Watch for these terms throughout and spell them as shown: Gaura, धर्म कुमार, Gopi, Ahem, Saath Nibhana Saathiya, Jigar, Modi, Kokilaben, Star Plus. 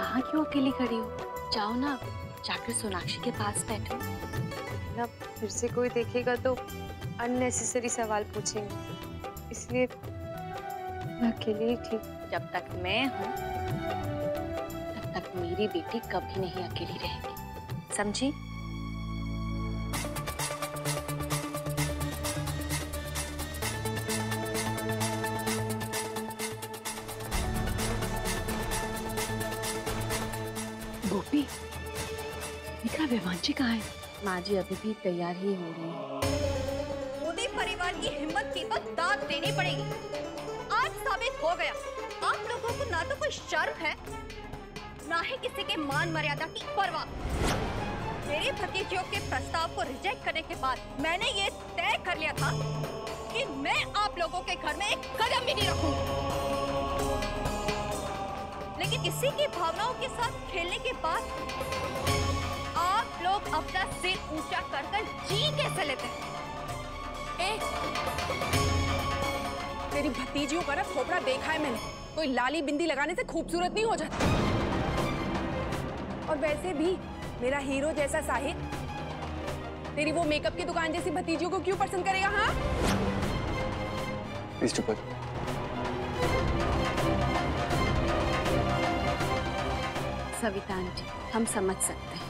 यहाँ क्यों अकेली खड़ी हो? जाओ ना, जाकर सोनाक्षी के पास बैठो ना। फिर से कोई देखेगा तो अननेसेसरी सवाल पूछेंगे, इसलिए मैं अकेली ही ठीक। जब तक मैं हूँ तब तक मेरी बेटी कभी नहीं अकेली रहेगी, समझी? गोपी, निका विवांशी कहाँ है? माँ जी अभी भी तैयार ही हो रही है। मोदी परिवार की हिम्मत की पर दाद देनी पड़ेगी। आज साबित हो गया, आप लोगों को ना तो कोई शर्म है ना ही किसी के मान मर्यादा की परवाह। मेरे भतीजियों के प्रस्ताव को रिजेक्ट करने के बाद मैंने ये तय कर लिया था कि मैं आप लोगों के घर में एक कदम भी नहीं रखूंगी। लेकिन किसी की भावनाओं के साथ खेलने के बाद आप लोग अपना सिर ऊंचा कर कर जी कैसे लेते हैं? तेरी भतीजियों का ना खोपड़ा देखा है मैंने, कोई लाली बिंदी लगाने से खूबसूरत नहीं हो जाती। और वैसे भी मेरा हीरो जैसा साहिब तेरी वो मेकअप की दुकान जैसी भतीजियों को क्यों पसंद करेगा? हाँ, प्लीज चुप रहो। सविता आंटी, हम समझ सकते हैं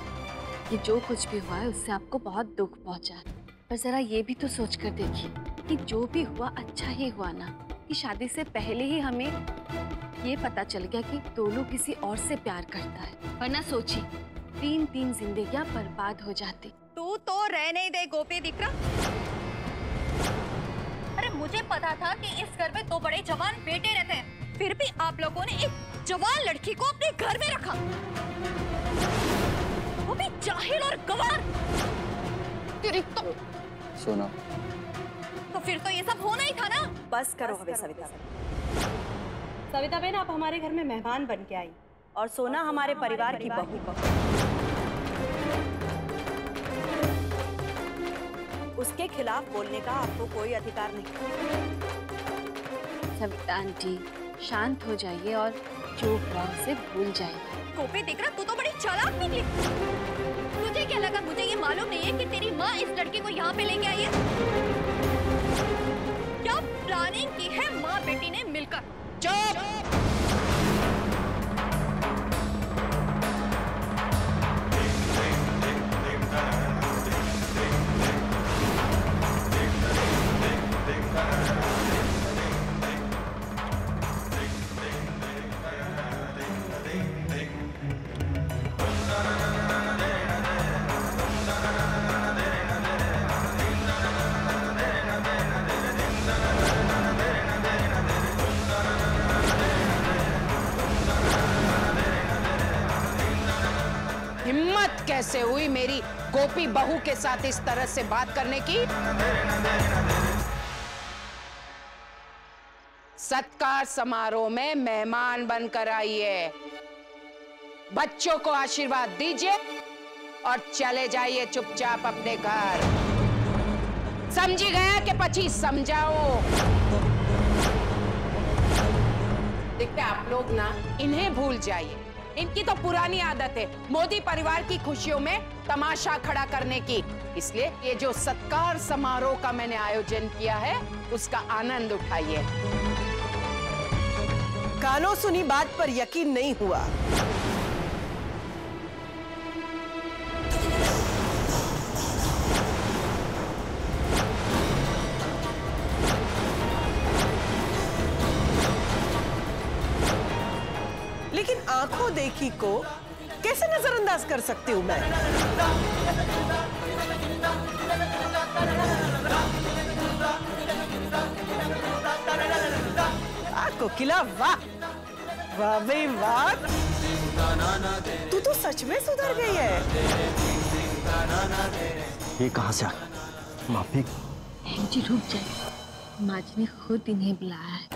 ये जो कुछ भी हुआ है उससे आपको बहुत दुख पहुंचा है, पर जरा ये भी तो सोच कर देखिए कि जो भी हुआ अच्छा ही हुआ ना, कि शादी से पहले ही हमें ये पता चल गया कि दोनों किसी और से प्यार करता है, वरना सोचिए तीन जिंदगियां बर्बाद हो जाती। तू तो रहने दे गोपी दिकरा। अरे मुझे पता था कि इस घर में दो बड़े जवान बेटे रहते हैं, फिर भी आप लोगों ने एक जवान लड़की को अपने घर में रखा, वो भी जाहिल और गवार। तेरी तो सुना तो फिर तो ये सब होना ही था ना। बस करो हमें सविता बहन, आप हमारे घर में मेहमान बन के आई और सोना हमारे परिवार की बहू, उसके खिलाफ बोलने का आपको कोई अधिकार नहीं। सविता आंटी शांत हो जाइए और जो हुआ उसे भूल जाइए। गोपी देख रहा, तू तो बड़ी चालाक निकली। तुझे क्या लगा मुझे ये मालूम नहीं है कि तेरी माँ इस लड़की को यहाँ पे लेके आई है? क्या प्लानिंग की है माँ बेटी ने मिलकर? चुप। कैसे हुई मेरी गोपी बहू के साथ इस तरह से बात करने की? सत्कार समारोह में मेहमान बनकर आई है, बच्चों को आशीर्वाद दीजिए और चले जाइए चुपचाप अपने घर। समझी गया कि पची समझाओ? देखते आप लोग ना इन्हें भूल जाइए, इनकी तो पुरानी आदत है मोदी परिवार की खुशियों में तमाशा खड़ा करने की। इसलिए ये जो सत्कार समारोह का मैंने आयोजन किया है उसका आनंद उठाइए। कानों सुनी बात पर यकीन नहीं हुआ, आंखों देखी को कैसे नजरअंदाज कर सकती हूं मैं? कोकिला वाह वाह भाई वाह, तू तो सच में सुधर गई है। ये कहां से आ गई? माफी जी, रुक जाइए, माँ जी ने खुद इन्हें बुलाया है।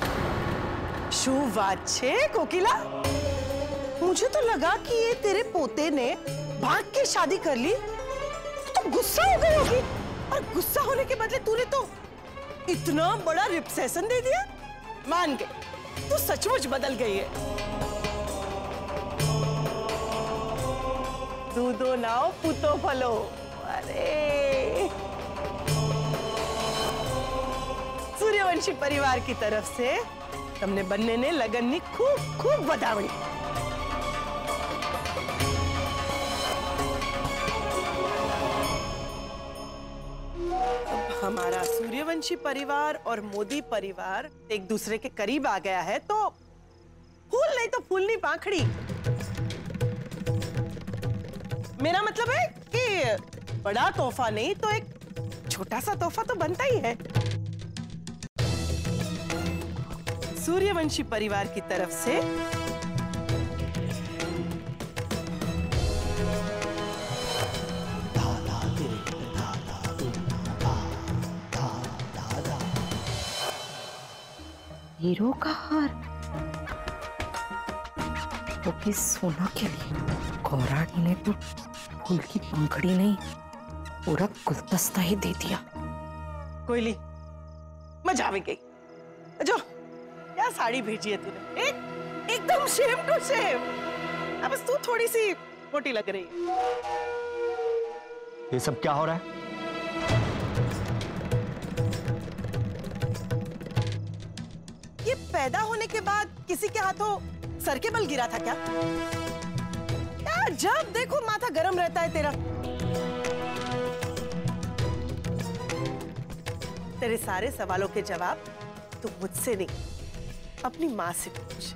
शुभ बात छे कोकिला, मुझे तो लगा कि ये तेरे पोते ने भाग के शादी कर ली, तो गुस्सा हो गई होगी, और गुस्सा होने के बदले तूने तो इतना बड़ा रिसेशन दे दिया। मान गई, तू सचमुच बदल गई है। दूधो नाओ पुतो फलो। अरे सूर्यवंशी परिवार की तरफ से तमने बनने ने लगन नी खूब खूब बधाई। हमारा सूर्यवंशी परिवार और मोदी परिवार एक दूसरे के करीब आ गया है तो फूल नहीं तो फूलनी पाखड़ी। मेरा मतलब है कि बड़ा तोहफा नहीं तो एक छोटा सा तोहफा तो बनता ही है। सूर्यवंशी परिवार की तरफ से हीरो का हार तो किस सोना के लिए गौराणी ने तो फूल की पंखड़ी नहीं पूरा गुलदस्ता ही दे दिया। कोयली मजा आ गई। जो क्या साड़ी भेजी है तूने, एकदम सेम टू सेम। अब तू थोड़ी सी मोटी लग रही है। ये सब क्या हो रहा है? पैदा होने के बाद किसी के हाथों सर के बल गिरा था क्या? यार जब देखो माथा गरम रहता है तेरा। तेरे सारे सवालों के जवाब तू मुझसे नहीं अपनी माँ से पूछ,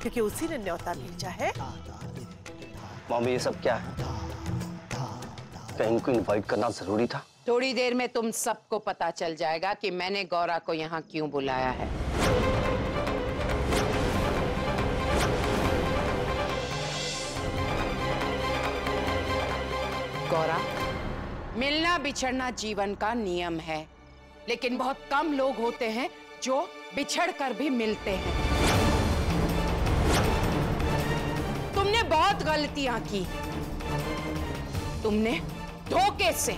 क्योंकि उसी ने न्योता भेजा है। मम्मी ये सब क्या है? क्या इनको इनवाइट करना जरूरी था? थोड़ी देर में तुम सबको पता चल जाएगा कि मैंने गौरा को यहाँ क्यों बुलाया है। गौरा, मिलना बिछड़ना जीवन का नियम है, लेकिन बहुत कम लोग होते हैं जो बिछड़कर भी मिलते हैं। तुमने बहुत गलतियां की। तुमने धोखे से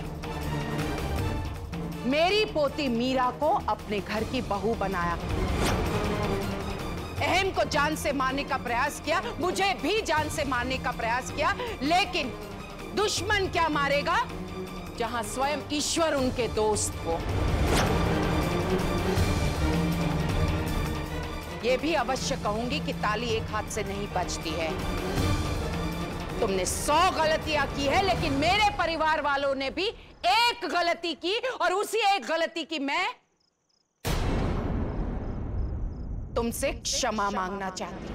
मेरी पोती मीरा को अपने घर की बहू बनाया, अहम को जान से मारने का प्रयास किया, मुझे भी जान से मारने का प्रयास किया, लेकिन दुश्मन क्या मारेगा जहां स्वयं ईश्वर उनके दोस्त हो। यह भी अवश्य कहूंगी कि ताली एक हाथ से नहीं बजती है। तुमने 100 गलतियां की है, लेकिन मेरे परिवार वालों ने भी एक गलती की और उसी एक गलती की मैं तुमसे क्षमा मांगना चाहती हूं।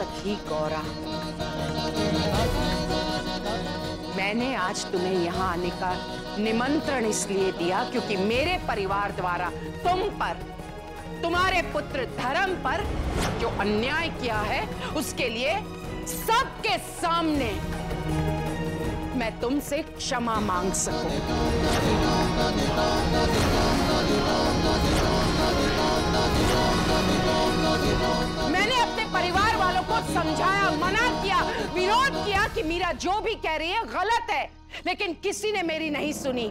सखी गौरा, मैंने आज तुम्हें यहाँ आने का निमंत्रण इसलिए दिया क्योंकि मेरे परिवार द्वारा तुम पर, तुम्हारे पुत्र धर्म पर जो अन्याय किया है उसके लिए सबके सामने मैं तुमसे क्षमा मांग सकूं। मैंने परिवार वालों को समझाया, मना किया, विरोध किया कि मीरा जो भी कह रही है गलत है, लेकिन किसी ने मेरी नहीं सुनी।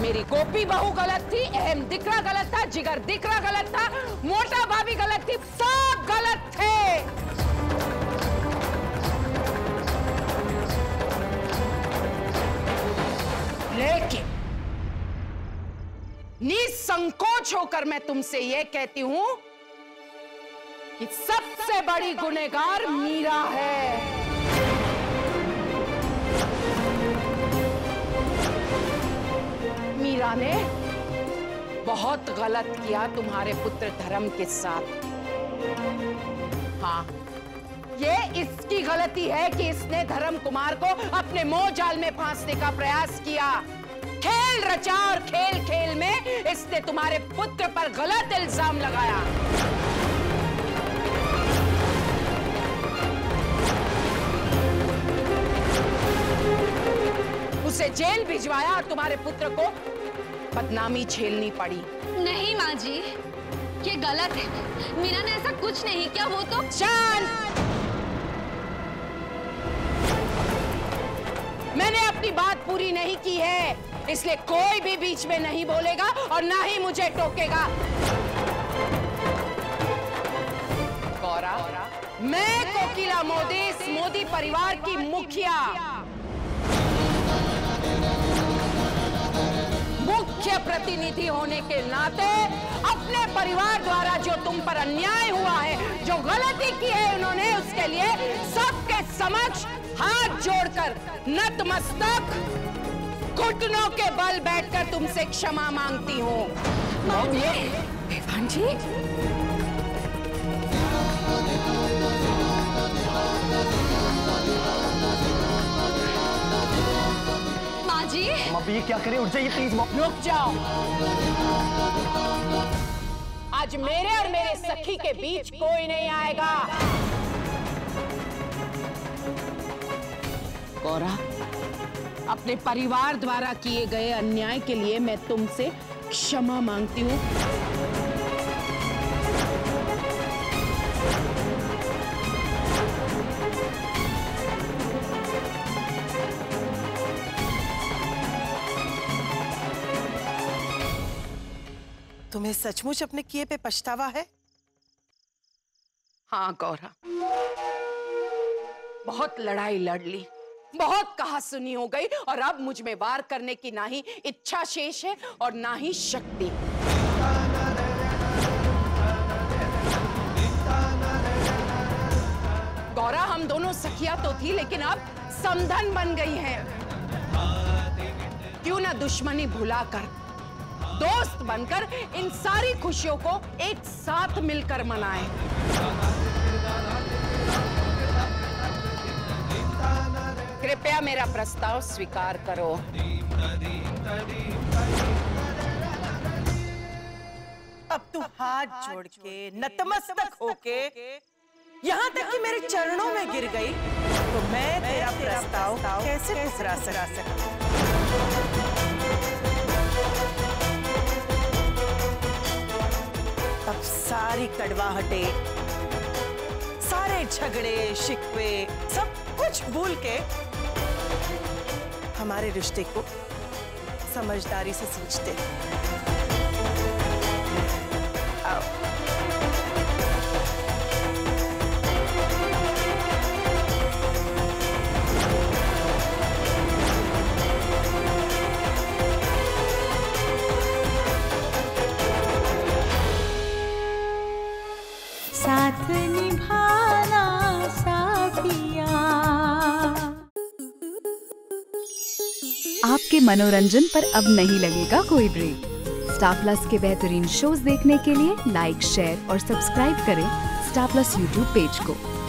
मेरी गोपी बहू गलत थी, अहम दिकरा गलत था, जिगर दिकरा गलत था, मोटा भाभी गलत थी, सब गलत थे। लेकिन निसंकोच होकर मैं तुमसे यह कहती हूं कि सबसे बड़ी गुनहगार मीरा है। मीरा ने बहुत गलत किया तुम्हारे पुत्र धर्म के साथ। हाँ, ये इसकी गलती है कि इसने धर्म कुमार को अपने मोह जाल में फांसने का प्रयास किया। खेल रचा और खेल खेल में इसने तुम्हारे पुत्र पर गलत इल्जाम लगाया। उसे जेल भिजवाया और तुम्हारे पुत्र को बदनामी झेलनी पड़ी। नहीं माँ जी, ये गलत है, मीरा ने ऐसा कुछ नहीं किया, वो तो शांत। मैंने अपनी बात पूरी नहीं की है, इसलिए कोई भी बीच में नहीं बोलेगा और ना ही मुझे टोकेगा। गौरा, मैं कोकिला मोदी, इस मोदी परिवार की मुखिया, मुख्य प्रतिनिधि होने के नाते अपने परिवार द्वारा जो तुम पर अन्याय हुआ है, जो गलती की है उन्होंने, उसके लिए सबके समक्ष हाथ जोड़कर नतमस्तक घुटनों के बल बैठकर तुमसे क्षमा मांगती हूँ। जी, माँ जी, अभी ये क्या करें? उठ जाइए प्लीज। रुक जाओ। आज मेरे और मेरे सखी के बीच कोई नहीं आएगा। गौरा, अपने परिवार द्वारा किए गए अन्याय के लिए मैं तुमसे क्षमा मांगती हूँ। तुम्हें सचमुच अपने किए पे पछतावा है? हाँ गौरा, बहुत लड़ाई लड़ ली, बहुत कहा सुनी हो गई और अब मुझ में वार करने की ना ही इच्छा शेष है और ना ही शक्ति। गौरा, हम दोनों सखियां तो थी लेकिन अब समधन बन गई हैं। क्यों ना दुश्मनी भुलाकर दोस्त बनकर इन सारी खुशियों को एक साथ मिलकर मनाएं। कृपया मेरा प्रस्ताव स्वीकार करो। अब तू हाथ जोड़ के नतमस्तक होके यहाँ तक कि मेरे चरणों में गिर गई तो मैं तेरा प्रस्ताव कैसे ठुकरा सकता? अब सारी कड़वाहटें, सारे झगड़े शिकवे, सब कुछ भूल के हमारे रिश्ते को समझदारी से सोचते। आओ। साथ निभाना साथिया। आपके मनोरंजन पर अब नहीं लगेगा कोई ब्रेक। स्टार प्लस के बेहतरीन शोज देखने के लिए लाइक, शेयर और सब्सक्राइब करें स्टार प्लस यूट्यूब पेज को।